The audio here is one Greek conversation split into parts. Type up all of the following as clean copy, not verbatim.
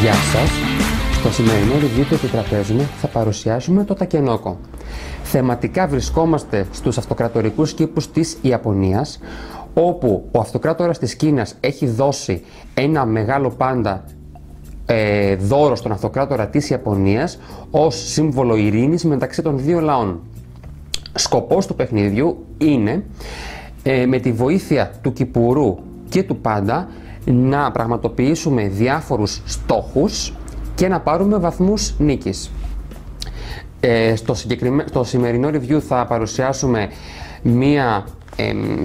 Γεια σας! Στο σημερινό βίντεο του τραπέζιου θα παρουσιάσουμε το Τακενόκο. Θεματικά βρισκόμαστε στους αυτοκρατορικούς κήπους της Ιαπωνίας, όπου ο αυτοκράτορας της Κίνας έχει δώσει ένα μεγάλο πάντα δώρο στον αυτοκράτορα της Ιαπωνίας ως σύμβολο ειρήνης μεταξύ των δύο λαών. Σκοπός του παιχνιδιού είναι με τη βοήθεια του κυπουρού και του πάντα να πραγματοποιήσουμε διάφορους στόχους και να πάρουμε βαθμούς νίκης. Στο σημερινό review θα παρουσιάσουμε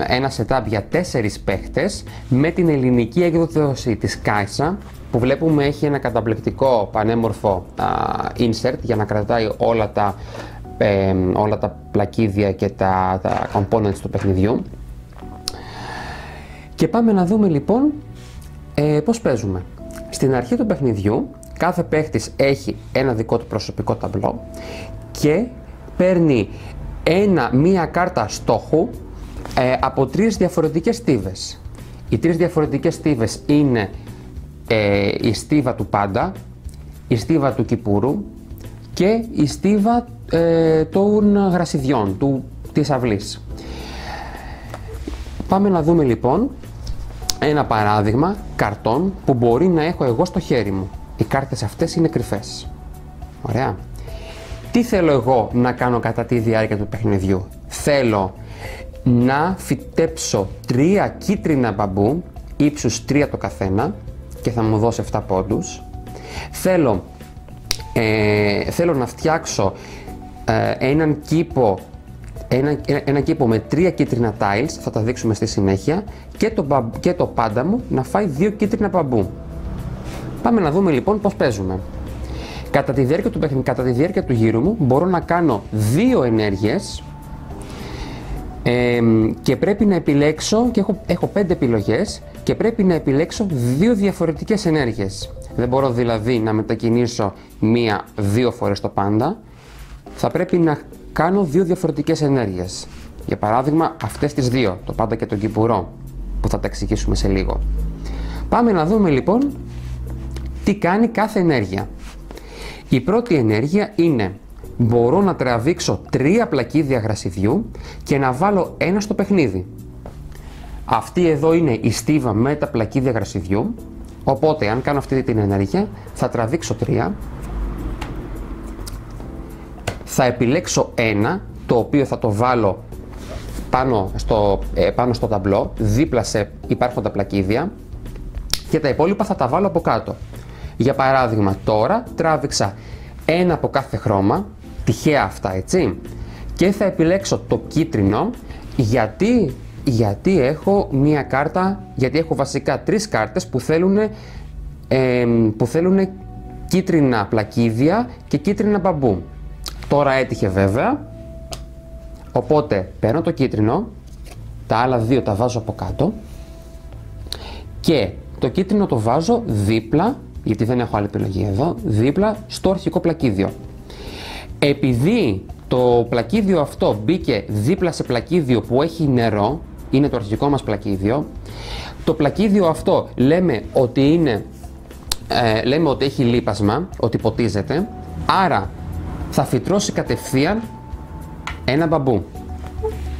ένα setup για 4 παίχτες με την ελληνική έκδοση της Kaissa, που βλέπουμε έχει ένα καταπληκτικό πανέμορφο insert για να κρατάει όλα τα πλακίδια και τα components του παιχνιδιού. Και πάμε να δούμε λοιπόν πώς παίζουμε. Στην αρχή του παιχνιδιού κάθε παίχτης έχει ένα δικό του προσωπικό ταμπλό και παίρνει μία κάρτα στόχου από 3 διαφορετικές στίβες. Οι 3 διαφορετικές στίβες είναι η στίβα του πάντα, η στίβα του κυπουρού και η στίβα των γρασιδιών, της αυλής. Πάμε να δούμε λοιπόν ένα παράδειγμα καρτών που μπορεί να έχω εγώ στο χέρι μου. Οι κάρτες αυτές είναι κρυφές. Ωραία. Τι θέλω εγώ να κάνω κατά τη διάρκεια του παιχνιδιού? Θέλω να φυτέψω 3 κίτρινα μπαμπού, ύψους 3 το καθένα, και θα μου δώσει 7 πόντους. Θέλω να φτιάξω έναν κήπο με 3 κίτρινα tiles, θα τα δείξουμε στη συνέχεια, και το πάντα μου να φάει 2 κίτρινα μπαμπού. Πάμε να δούμε λοιπόν πώς παίζουμε. Κατά τη διάρκεια του γύρου μου μπορώ να κάνω 2 ενέργειες και πρέπει να επιλέξω, και έχω 5 επιλογές και πρέπει να επιλέξω 2 διαφορετικές ενέργειες. Δεν μπορώ δηλαδή να μετακινήσω 1-2 φορές το πάντα. Θα πρέπει να κάνω 2 διαφορετικές ενέργειες. Για παράδειγμα αυτές τις 2, το πάντα και τον κυπουρό, που θα τα εξηγήσουμε σε λίγο. Πάμε να δούμε λοιπόν τι κάνει κάθε ενέργεια. Η πρώτη ενέργεια είναι μπορώ να τραβήξω 3 πλακίδια γρασιδιού και να βάλω 1 στο παιχνίδι. Αυτή εδώ είναι η στίβα με τα πλακίδια γρασιδιού, οπότε αν κάνω αυτή την ενέργεια θα τραβήξω 3, θα επιλέξω 1, το οποίο θα το βάλω πάνω στο ταμπλό, δίπλα σε υπάρχοντα πλακίδια, και τα υπόλοιπα θα τα βάλω από κάτω. Για παράδειγμα τώρα τράβηξα 1 από κάθε χρώμα, τυχαία αυτά έτσι, και θα επιλέξω το κίτρινο γιατί έχω μία κάρτα, γιατί έχω βασικά 3 κάρτες που θέλουν κίτρινα πλακίδια και κίτρινα μπαμπού. Τώρα έτυχε βέβαια, οπότε παίρνω το κίτρινο, τα άλλα 2 τα βάζω από κάτω και το κίτρινο το βάζω δίπλα, γιατί δεν έχω άλλη επιλογή εδώ, δίπλα στο αρχικό πλακίδιο. Επειδή το πλακίδιο αυτό μπήκε δίπλα σε πλακίδιο που έχει νερό, είναι το αρχικό μας πλακίδιο, το πλακίδιο αυτό λέμε ότι έχει λίπασμα, ότι ποτίζεται, άρα θα φυτρώσει κατευθείαν 1 μπαμπού.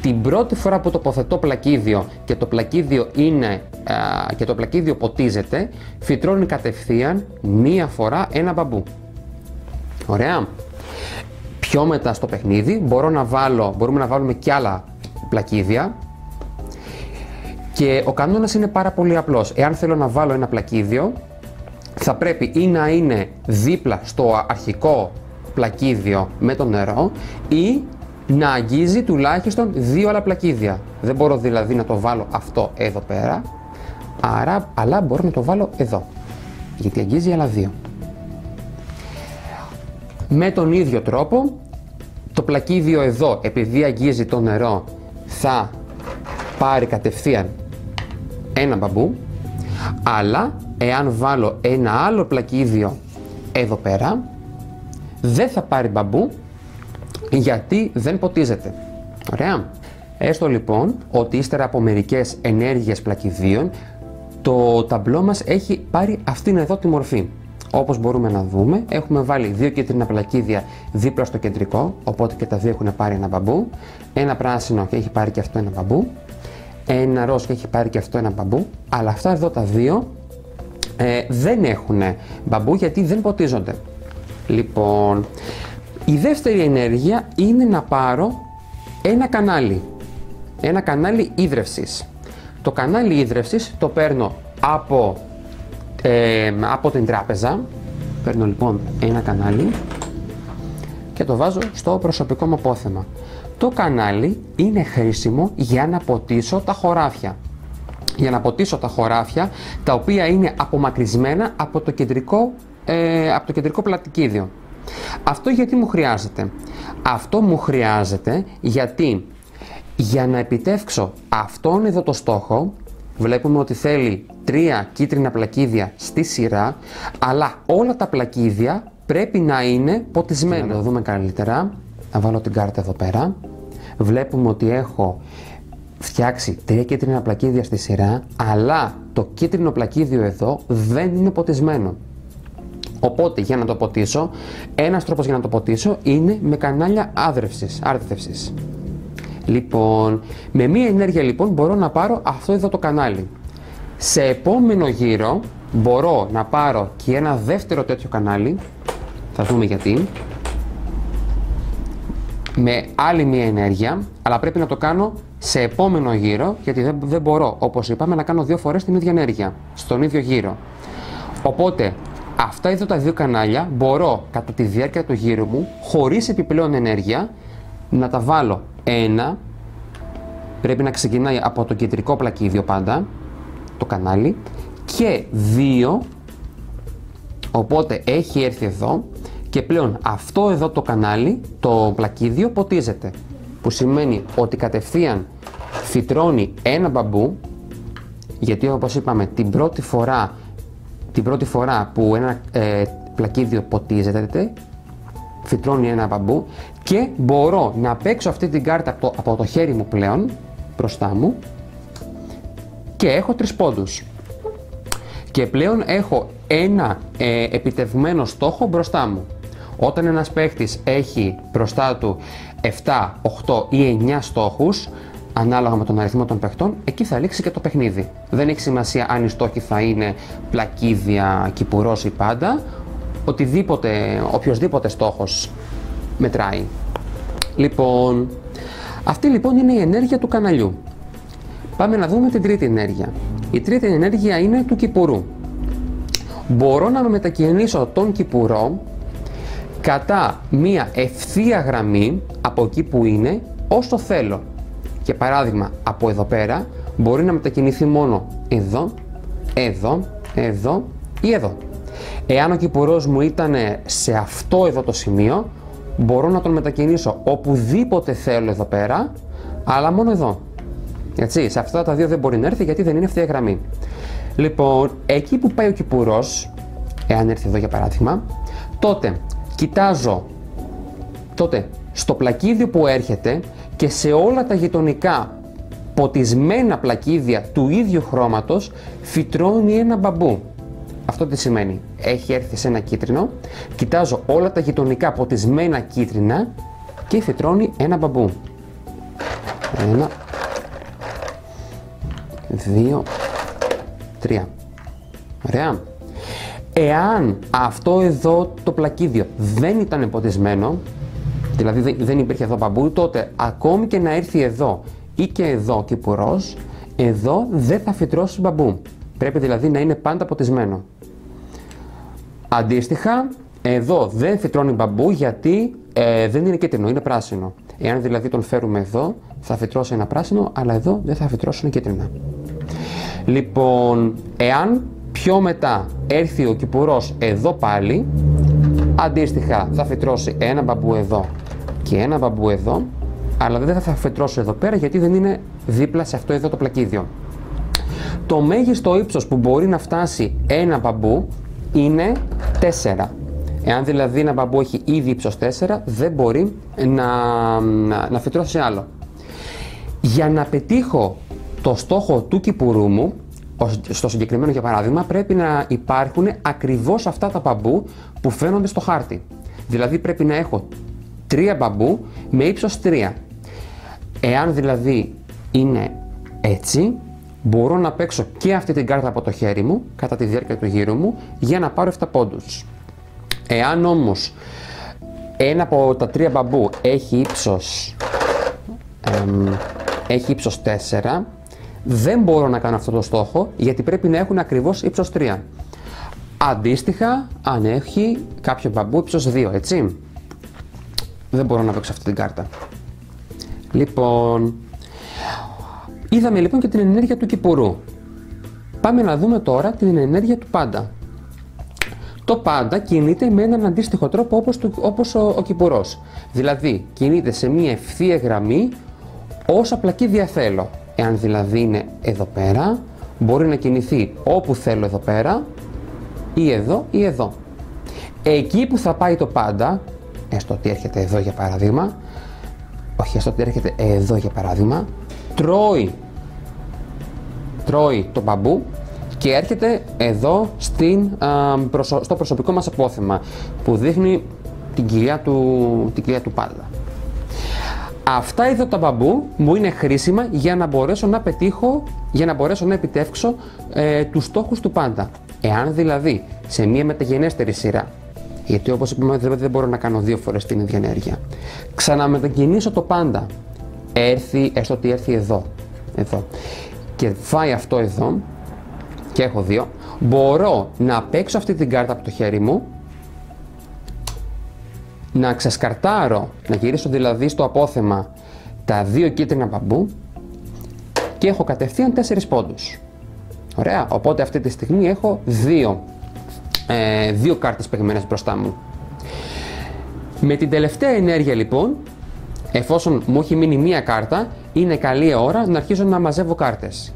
Την πρώτη φορά που τοποθετώ πλακίδιο και το πλακίδιο ποτίζεται, φυτρώνει κατευθείαν μία φορά 1 μπαμπού. Ωραία. Πιο μετά στο παιχνίδι μπορούμε να βάλουμε κι άλλα πλακίδια και ο κανόνας είναι πάρα πολύ απλός. Εάν θέλω να βάλω 1 πλακίδιο, θα πρέπει ή να είναι δίπλα στο αρχικό πλακίδιο με το νερό ή να αγγίζει τουλάχιστον 2 άλλα πλακίδια. Δεν μπορώ δηλαδή να το βάλω αυτό εδώ πέρα, αλλά μπορώ να το βάλω εδώ, γιατί αγγίζει άλλα 2. Με τον ίδιο τρόπο, το πλακίδιο εδώ, επειδή αγγίζει το νερό, θα πάρει κατευθείαν 1 μπαμπού, αλλά εάν βάλω 1 άλλο πλακίδιο εδώ πέρα, δεν θα πάρει μπαμπού, γιατί δεν ποτίζεται. Ωραία. Έστω λοιπόν ότι ύστερα από μερικές ενέργειες πλακιδίων το ταμπλό μας έχει πάρει αυτήν εδώ τη μορφή. Όπως μπορούμε να δούμε, έχουμε βάλει δύο κίτρινα πλακίδια δίπλα στο κεντρικό, οπότε και τα δύο έχουν πάρει ένα μπαμπού, ένα πράσινο και έχει πάρει και αυτό ένα μπαμπού, ένα ροζ και έχει πάρει και αυτό ένα μπαμπού, αλλά αυτά εδώ τα δύο δεν έχουν μπαμπού γιατί δεν ποτίζονται. Λοιπόν, η δεύτερη ενέργεια είναι να πάρω ένα κανάλι, ίδρευσης. Το κανάλι ίδρευσης το παίρνω από την τράπεζα, παίρνω λοιπόν ένα κανάλι και το βάζω στο προσωπικό μου απόθεμα. Το κανάλι είναι χρήσιμο για να ποτίσω τα χωράφια, τα οποία είναι απομακρυσμένα από το κεντρικό, πλατικίδιο. Αυτό γιατί μου χρειάζεται? Αυτό μου χρειάζεται γιατί για να επιτεύξω αυτόν εδώ το στόχο, βλέπουμε ότι θέλει 3 κίτρινα πλακίδια στη σειρά, αλλά όλα τα πλακίδια πρέπει να είναι ποτισμένα. Να το δούμε καλύτερα, να βάλω την κάρτα εδώ πέρα. Βλέπουμε ότι έχω φτιάξει 3 κίτρινα πλακίδια στη σειρά, αλλά το κίτρινο πλακίδιο εδώ δεν είναι ποτισμένο. Οπότε για να το ποτίσω, ένας τρόπος για να το ποτίσω είναι με κανάλια άρδευσης. Λοιπόν, με μία ενέργεια λοιπόν μπορώ να πάρω αυτό εδώ το κανάλι. Σε επόμενο γύρο μπορώ να πάρω και ένα δεύτερο τέτοιο κανάλι, θα δούμε γιατί, με άλλη μία ενέργεια, αλλά πρέπει να το κάνω σε επόμενο γύρο, γιατί δεν μπορώ, όπως είπαμε, να κάνω δύο φορές την ίδια ενέργεια, στον ίδιο γύρο. Οπότε, αυτά εδώ τα δύο κανάλια μπορώ κατά τη διάρκεια του γύρου μου, χωρίς επιπλέον ενέργεια, να τα βάλω. Ένα, πρέπει να ξεκινάει από το κεντρικό πλακίδιο πάντα, το κανάλι, και δύο, οπότε έχει έρθει εδώ και πλέον αυτό εδώ το κανάλι, το πλακίδιο ποτίζεται, που σημαίνει ότι κατευθείαν φυτρώνει ένα μπαμπού, γιατί όπως είπαμε την πρώτη φορά που ένα πλακίδιο ποτίζεται, φυτρώνει ένα μπαμπού και μπορώ να παίξω αυτή την κάρτα από το χέρι μου πλέον, μπροστά μου, και έχω 3 πόντους. Και πλέον έχω ένα επιτευγμένο στόχο μπροστά μου. Όταν ένας παίχτης έχει μπροστά του 7, 8 ή 9 στόχους, ανάλογα με τον αριθμό των παιχτών, εκεί θα λήξει και το παιχνίδι. Δεν έχει σημασία αν οι στόχοι θα είναι πλακίδια, κυπουρός ή πάντα, οποιοδήποτε στόχος μετράει. Λοιπόν, αυτή λοιπόν είναι η ενέργεια του καναλιού. Πάμε να δούμε την τρίτη ενέργεια. Η τρίτη ενέργεια είναι του κυπουρού. Μπορώ να μετακινήσω τον κυπουρό κατά μία ευθεία γραμμή από εκεί που είναι όσο θέλω. Για παράδειγμα, από εδώ πέρα μπορεί να μετακινηθεί μόνο εδώ, εδώ, εδώ ή εδώ. Εάν ο κυπουρός μου ήταν σε αυτό εδώ το σημείο, μπορώ να τον μετακινήσω οπουδήποτε θέλω εδώ πέρα, αλλά μόνο εδώ. Έτσι, σε αυτά τα δύο δεν μπορεί να έρθει γιατί δεν είναι ευθεία γραμμή. Λοιπόν, εκεί που πάει ο κυπουρός, εάν έρθει εδώ για παράδειγμα, τότε κοιτάζω στο πλακίδιο που έρχεται και σε όλα τα γειτονικά ποτισμένα πλακίδια του ίδιου χρώματος φυτρώνει ένα μπαμπού. Αυτό τι σημαίνει? Έχει έρθει σε ένα κίτρινο, κοιτάζω όλα τα γειτονικά ποτισμένα κίτρινα και φυτρώνει ένα μπαμπού. 1, 2, 3. Ωραία. Εάν αυτό εδώ το πλακίδιο δεν ήταν ποτισμένο, δηλαδή δεν υπήρχε εδώ μπαμπού, τότε ακόμη και να έρθει εδώ ή και εδώ κυπουρός, εδώ δεν θα φυτρώσει μπαμπού. Πρέπει δηλαδή να είναι πάντα ποτισμένο. Αντίστοιχα, εδώ δεν φυτρώνει μπαμπού γιατί δεν είναι κίτρινο, είναι πράσινο. Εάν δηλαδή τον φέρουμε εδώ, θα φυτρώσει ένα πράσινο, αλλά εδώ δεν θα φυτρώσουν κίτρινα. Λοιπόν, εάν πιο μετά έρθει ο κυπουρός εδώ πάλι, αντίστοιχα θα φυτρώσει ένα μπαμπού εδώ και ένα μπαμπού εδώ, αλλά δεν θα φυτρώσει εδώ πέρα γιατί δεν είναι δίπλα σε αυτό εδώ το πλακίδιο. Το μέγιστο ύψος που μπορεί να φτάσει ένα μπαμπού είναι 4. Εάν δηλαδή ένα μπαμπού έχει ήδη ύψος 4, δεν μπορεί να φυτρώσει άλλο. Για να πετύχω το στόχο του κυπουρού μου, Στο συγκεκριμένο, για παράδειγμα, πρέπει να υπάρχουν ακριβώς αυτά τα μπαμπού που φαίνονται στο χάρτη. Δηλαδή πρέπει να έχω 3 μπαμπού με ύψος 3. Εάν δηλαδή είναι έτσι, μπορώ να παίξω και αυτή την κάρτα από το χέρι μου κατά τη διάρκεια του γύρου μου για να πάρω 7 πόντους. Εάν όμως ένα από τα 3 μπαμπού έχει ύψος 4, δεν μπορώ να κάνω αυτό το στόχο γιατί πρέπει να έχουν ακριβώς ύψος 3. Αντίστοιχα, αν έχει κάποιο μπαμπού ύψος 2, έτσι, δεν μπορώ να παίξω αυτή την κάρτα. Λοιπόν, είδαμε λοιπόν και την ενέργεια του κυπουρού. Πάμε να δούμε τώρα την ενέργεια του πάντα. Το πάντα κινείται με έναν αντίστοιχο τρόπο όπως ο κυπουρός. Δηλαδή, κινείται σε μία ευθεία γραμμή όσα πλακή διαθέλω. Εάν δηλαδή είναι εδώ πέρα, μπορεί να κινηθεί όπου θέλω εδώ πέρα, ή εδώ ή εδώ. Εκεί που θα πάει το πάντα, έστω ότι έρχεται εδώ για παράδειγμα, τρώει το μπαμπού και έρχεται εδώ στο προσωπικό μας απόθεμα που δείχνει την κοιλιά του πάντα. Αυτά εδώ τα μπαμπού μου είναι χρήσιμα για να μπορέσω να πετύχω, για να μπορέσω να επιτεύξω τους στόχους του πάντα. Εάν δηλαδή σε μία μεταγενέστερη σειρά, γιατί όπως είπαμε δεν μπορώ να κάνω 2 φορές την ίδια ενέργεια, ξαναμετακινήσω το πάντα, έστω ότι έρθει εδώ και φάει αυτό εδώ και έχω 2, μπορώ να παίξω αυτή την κάρτα από το χέρι μου, να ξεσκαρτάρω, να γυρίσω δηλαδή στο απόθεμα τα 2 κίτρινα μπαμπού και έχω κατευθείαν 4 πόντους. Ωραία, οπότε αυτή τη στιγμή έχω 2 κάρτες παιγμένες μπροστά μου. Με την τελευταία ενέργεια λοιπόν, εφόσον μου έχει μείνει μία κάρτα, είναι καλή ώρα να αρχίζω να μαζεύω κάρτες.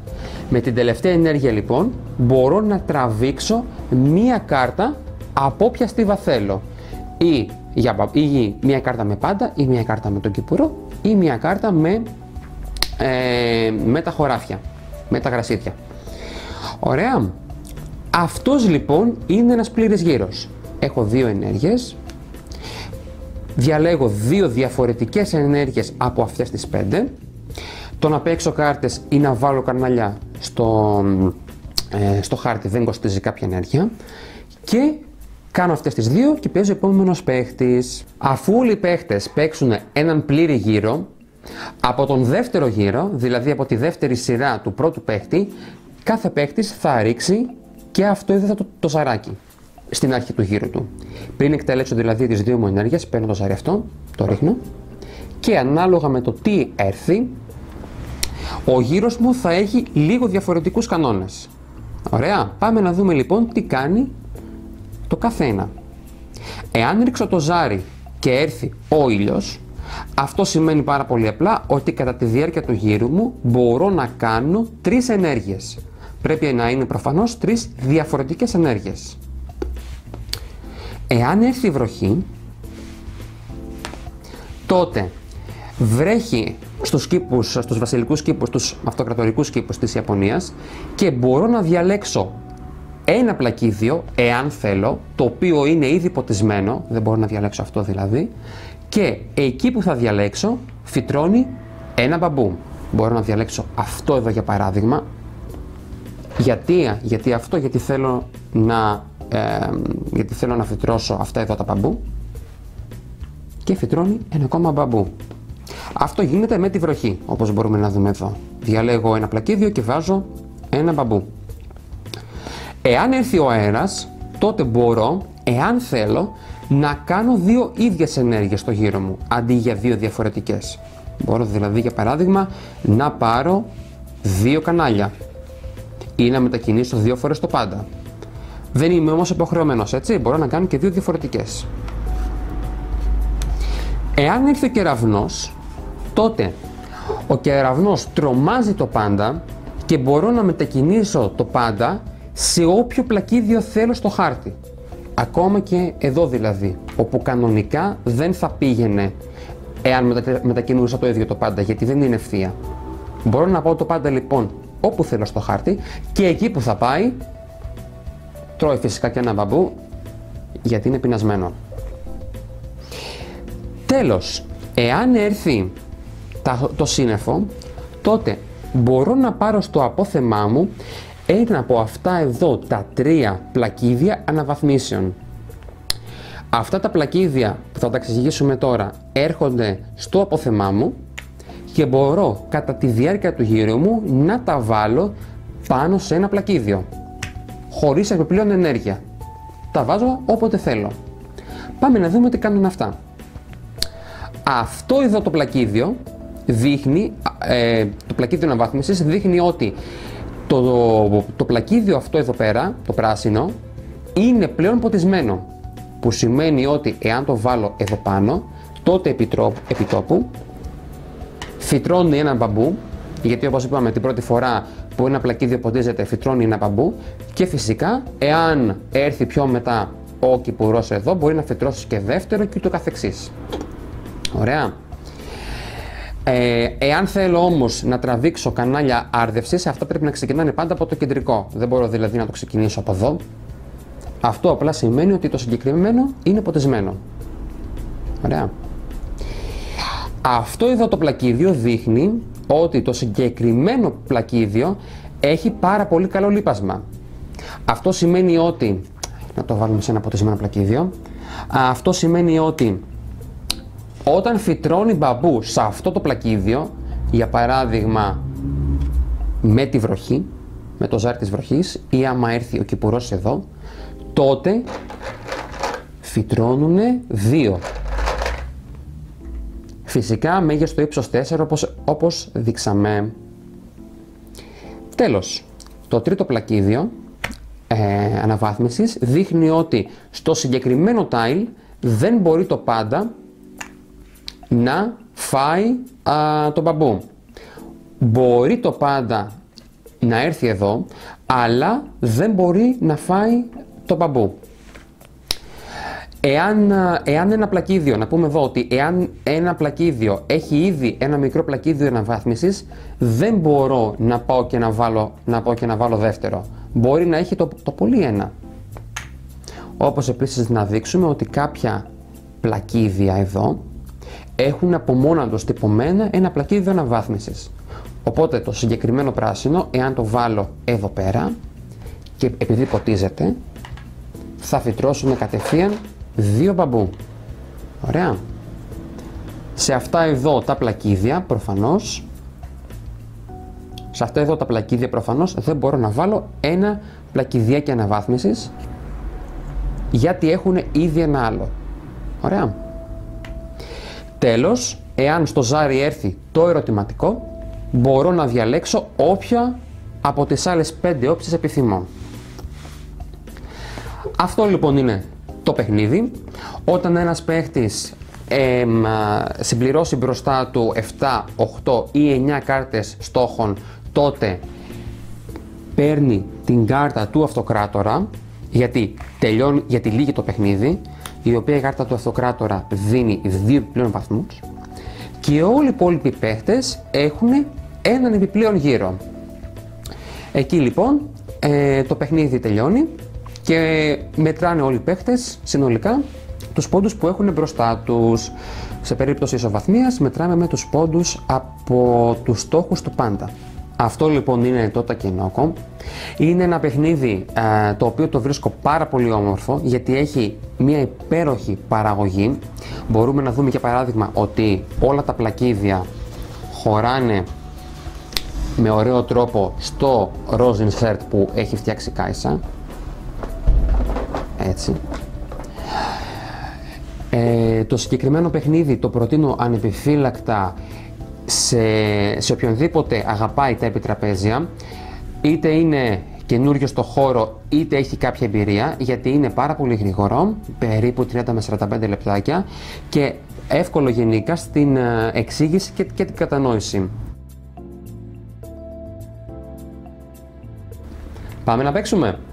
Με την τελευταία ενέργεια λοιπόν, μπορώ να τραβήξω μία κάρτα από όποια στίβα θέλω. Ή μία κάρτα με πάντα, ή μία κάρτα με τον κυπουρό, ή μία κάρτα με τα χωράφια, με τα γρασίδια. Ωραία. Αυτός λοιπόν είναι ένας πλήρης γύρος. Έχω 2 ενέργειες. Διαλέγω 2 διαφορετικές ενέργειες από αυτές τις 5. Το να παίξω κάρτες ή να βάλω κανάλια στο χάρτη δεν κοστίζει κάποια ενέργεια. Και κάνω αυτές τις 2 και παίζει ο επόμενος παίχτης. Αφού όλοι οι παίχτες παίξουν έναν πλήρη γύρο, από τον δεύτερο γύρο, δηλαδή από τη δεύτερη σειρά του πρώτου παίχτη, κάθε παίχτης θα ρίξει και αυτό είδε το σαράκι στην αρχή του γύρου του. Πριν εκτελέσω δηλαδή τις 2 μου ενέργειες, παίρνω το σαρί αυτό, το ρίχνω και ανάλογα με το τι έρθει, ο γύρος μου θα έχει λίγο διαφορετικούς κανόνες. Ωραία, πάμε να δούμε λοιπόν τι κάνει το καθένα. Εάν ρίξω το ζάρι και έρθει ο ήλιος, αυτό σημαίνει πάρα πολύ απλά ότι κατά τη διάρκεια του γύρου μου μπορώ να κάνω 3 ενέργειες. Πρέπει να είναι προφανώς 3 διαφορετικές ενέργειες. Εάν έρθει η βροχή, τότε βρέχει στους βασιλικούς κήπους, τους αυτοκρατορικούς κήπους της Ιαπωνίας και μπορώ να διαλέξω ένα πλακίδιο, εάν θέλω, το οποίο είναι ήδη ποτισμένο, δεν μπορώ να διαλέξω αυτό δηλαδή, και εκεί που θα διαλέξω φυτρώνει ένα μπαμπού. Μπορώ να διαλέξω αυτό εδώ για παράδειγμα. Γιατί αυτό, γιατί θέλω να φυτρώσω αυτά εδώ τα μπαμπού και φυτρώνει ένα ακόμα μπαμπού. Αυτό γίνεται με τη βροχή, όπως μπορούμε να δούμε εδώ. Διαλέγω ένα πλακίδιο και βάζω ένα μπαμπού. Εάν έρθει ο αέρας, τότε μπορώ, εάν θέλω, να κάνω 2 ίδιες ενέργειες στο γύρο μου, αντί για 2 διαφορετικές. Μπορώ δηλαδή για παράδειγμα να πάρω 2 κανάλια ή να μετακινήσω 2 φορές το πάντα. Δεν είμαι όμως υποχρεωμένος, έτσι, μπορώ να κάνω και 2 διαφορετικές. Εάν έρθει ο κεραυνός, τότε ο κεραυνός τρομάζει το πάντα και μπορώ να μετακινήσω το πάντα σε όποιο πλακίδιο θέλω στο χάρτη. Ακόμα και εδώ δηλαδή, όπου κανονικά δεν θα πήγαινε εάν μετακινούσα το ίδιο το πάντα, γιατί δεν είναι ευθεία. Μπορώ να πάω το πάντα λοιπόν όπου θέλω στο χάρτη και εκεί που θα πάει τρώει φυσικά και ένα μπαμπού γιατί είναι πεινασμένο. Τέλος, εάν έρθει το σύννεφο, τότε μπορώ να πάρω στο απόθεμά μου ένα από αυτά εδώ τα τρία πλακίδια αναβαθμίσεων. Αυτά τα πλακίδια που θα τα εξηγήσουμε τώρα έρχονται στο απόθεμά μου και μπορώ κατά τη διάρκεια του γύρου μου να τα βάλω πάνω σε ένα πλακίδιο χωρίς επιπλέον ενέργεια. Τα βάζω όποτε θέλω. Πάμε να δούμε τι κάνουν αυτά. Αυτό εδώ το πλακίδιο δείχνει, το πλακίδιο αναβάθμισης δείχνει ότι το πλακίδιο αυτό εδώ πέρα, το πράσινο, είναι πλέον ποτισμένο, που σημαίνει ότι εάν το βάλω εδώ πάνω, τότε επιτόπου φυτρώνει ένα μπαμπού, γιατί όπως είπαμε την πρώτη φορά που ένα πλακίδιο ποτίζεται φυτρώνει ένα μπαμπού, και φυσικά εάν έρθει πιο μετά ο κυπουρός εδώ μπορεί να φυτρώσει και δεύτερο και ούτω καθεξής. Ωραία. Εάν θέλω όμως να τραβήξω κανάλια άρδευσης, αυτά πρέπει να ξεκινάνε πάντα από το κεντρικό. Δεν μπορώ δηλαδή να το ξεκινήσω από εδώ. Αυτό απλά σημαίνει ότι το συγκεκριμένο είναι ποτισμένο. Ωραία. Αυτό εδώ το πλακίδιο δείχνει ότι το συγκεκριμένο πλακίδιο έχει πάρα πολύ καλό λίπασμα. Αυτό σημαίνει ότι, να το βάλουμε σε ένα ποτισμένο πλακίδιο, αυτό σημαίνει ότι όταν φυτρώνει μπαμπού σε αυτό το πλακίδιο, για παράδειγμα με τη βροχή, με το ζάρι της βροχής, ή άμα έρθει ο κυπουρός εδώ, τότε φυτρώνουνε 2. Φυσικά μέγιστο ύψος 4 όπως δείξαμε. Τέλος, το τρίτο πλακίδιο αναβάθμισης δείχνει ότι στο συγκεκριμένο tile δεν μπορεί το πάντα να φάει τον μπαμπού. Μπορεί το πάντα να έρθει εδώ, αλλά δεν μπορεί να φάει το μπαμπού. Εάν ένα πλακίδιο, να πούμε εδώ ότι εάν ένα πλακίδιο έχει ήδη ένα μικρό πλακίδιο αναβάθμισης, δεν μπορώ να πάω και να βάλω δεύτερο. Μπορεί να έχει το πολύ ένα. Όπως επίσης να δείξουμε ότι κάποια πλακίδια εδώ έχουν από μόνα τους τυπωμένα ένα πλακίδιο αναβάθμισης. Οπότε το συγκεκριμένο πράσινο, εάν το βάλω εδώ πέρα και επειδή ποτίζεται, θα φυτρώσουμε κατευθείαν 2 μπαμπού. Ωραία. Σε αυτά εδώ τα πλακίδια προφανώς, δεν μπορώ να βάλω ένα πλακιδιάκι αναβάθμισης γιατί έχουν ήδη ένα άλλο. Ωραία. Τέλος, εάν στο ζάρι έρθει το ερωτηματικό, μπορώ να διαλέξω όποια από τις άλλες 5 όψεις επιθυμώ. Αυτό λοιπόν είναι το παιχνίδι. Όταν ένας παίχτης συμπληρώσει μπροστά του 7, 8 ή 9 κάρτες στόχων, τότε παίρνει την κάρτα του αυτοκράτορα, γιατί λύγει το παιχνίδι, η οποία η κάρτα του αυτοκράτορα δίνει 2 επιπλέον βαθμούς και όλοι οι υπόλοιποι παίχτες έχουν έναν επιπλέον γύρο. Εκεί λοιπόν το παιχνίδι τελειώνει και μετράνε όλοι οι παίχτες συνολικά τους πόντους που έχουν μπροστά τους. Σε περίπτωση ισοβαθμίας μετράμε με τους πόντους από τους στόχους του πάντα. Αυτό λοιπόν είναι το Takenoko. Είναι ένα παιχνίδι το οποίο το βρίσκω πάρα πολύ όμορφο γιατί έχει μια υπέροχη παραγωγή. Μπορούμε να δούμε για παράδειγμα ότι όλα τα πλακίδια χωράνε με ωραίο τρόπο στο ροζ insert που έχει φτιάξει η Kaissa. Έτσι. Το συγκεκριμένο παιχνίδι το προτείνω ανεπιφύλακτα σε οποιονδήποτε αγαπάει τα επιτραπέζια, είτε είναι καινούριο στο χώρο είτε έχει κάποια εμπειρία, γιατί είναι πάρα πολύ γρήγορο, περίπου 30 με 45 λεπτάκια και εύκολο γενικά στην εξήγηση και την κατανόηση. Πάμε να παίξουμε!